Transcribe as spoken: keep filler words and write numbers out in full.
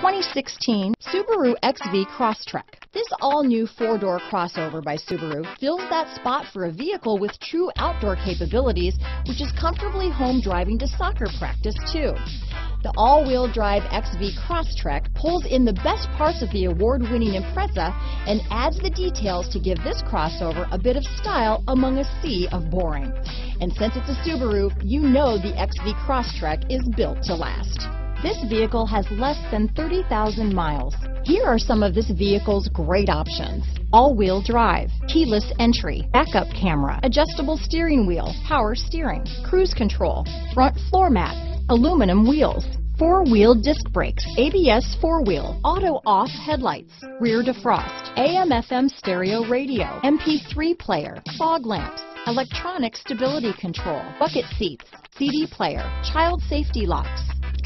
twenty sixteen Subaru X V Crosstrek. This all-new four-door crossover by Subaru fills that spot for a vehicle with true outdoor capabilities, which is comfortably home driving to soccer practice too. The all-wheel drive X V Crosstrek pulls in the best parts of the award-winning Impreza and adds the details to give this crossover a bit of style among a sea of boring. And since it's a Subaru, you know the X V Crosstrek is built to last. This vehicle has less than thirty thousand miles. Here are some of this vehicle's great options: all-wheel drive, keyless entry, backup camera, adjustable steering wheel, power steering, cruise control, front floor mat, aluminum wheels, four-wheel disc brakes, A B S four-wheel, auto-off headlights, rear defrost, A M F M stereo radio, M P three player, fog lamps, electronic stability control, bucket seats, C D player, child safety locks.